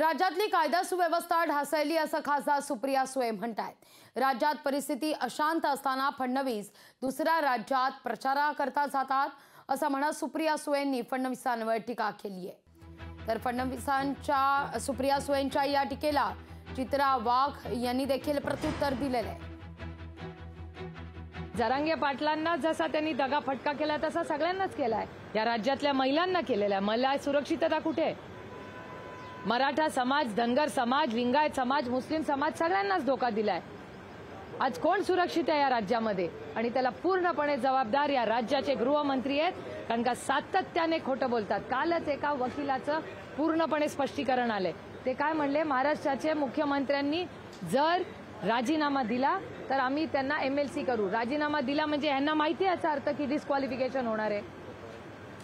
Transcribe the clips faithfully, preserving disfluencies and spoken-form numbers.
राज्यातली कायदा सुव्यवस्था ढासळली असं खासदार सुप्रिया सुळे म्हणतात। राज्यात परिस्थिती अशांत असताना फडणवीस दुसऱ्या राज्यात प्रचाराकरता जातात असं म्हणत सुप्रिया सुळेंनी फडणवीसांवर टीका केली आहे। तर फडणवीसांच्या सुप्रिया सुळेंच्या या टीकेला चित्रा वाघ यांनी देखील प्रत्युत्तर दिलेलं आहे। जरांगे पाटलांना जसा त्यांनी दगा फटका केला तसा सगळ्यांनाच केलाय, या राज्यातल्या महिलांना केलेला आहे। मला सुरक्षितता कुठे? मराठा समाज, धनगर समाज, लिंगायत समाज, मुस्लिम समाज सगळ्यांनाच धोका दिलाय। आज कोण सुरक्षित आहे या राज्यामध्ये? आणि त्याला पूर्णपणे जबाबदार या राज्याचे गृहमंत्री आहेत, कारण का सातत्याने खोटं बोलतात। कालच एका वकिलाचं पूर्णपणे स्पष्टीकरण आले। ते काय म्हणले, महाराष्ट्राचे मुख्यमंत्र्यांनी जर राजीनामा दिला तर आम्ही त्यांना एमएलसी करू। राजीनामा दिला म्हणजे यांना माहिती आहे याचा अर्थ की डिस्क्वालिफिकेशन होणार आहे,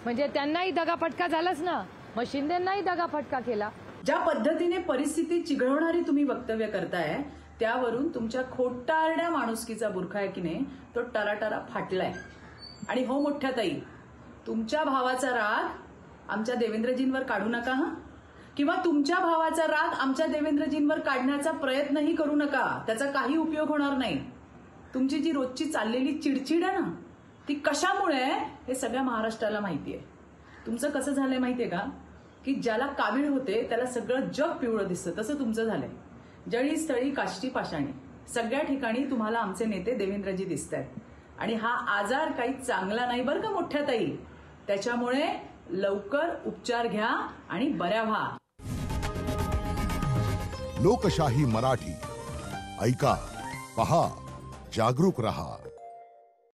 म्हणजे त्यांनाही दगा फटका झालाच ना, मग शिंदेंनाही दगा फटका केला। ज्या पद्धतीने परिस्थिती चिघळवणारी तुम्ही वक्तव्य करताय त्यावरून तुमच्या खोटारड्या माणुसकीचा बुरखा आहे की नाही तो टराटरा फाटलाय। आणि हो मोठ्या ताई, तुमच्या भावाचा राग आमच्या देवेंद्रजींवर काढू नका हा, किंवा तुमच्या भावाचा राग आमच्या देवेंद्रजींवर काढण्याचा प्रयत्नही करू नका, त्याचा काही उपयोग होणार नाही। तुमची जी रोजची चाललेली चिडचिड आहे ना ती कशामुळे हे सगळ्या महाराष्ट्राला माहिती आहे। तुमचं कसं झालंय माहितीये का, की ज्याला कावीळ होते त्याला सगळं जग पिवळं दिसतं, तसं तुमचं झालंय। जळी स्थळी काष्टी पाषाणी सगळ्या ठिकाणी तुम्हाला आमचे नेते देवेंद्रजी दिसतायत, आणि हा आजार काही चांगला नाही बरं का मोठ्या ताई। त्याच्यामुळे लवकर उपचार घ्या आणि बऱ्या व्हा। लोकशाही मराठी ऐका, पहा, जागरूक रहा।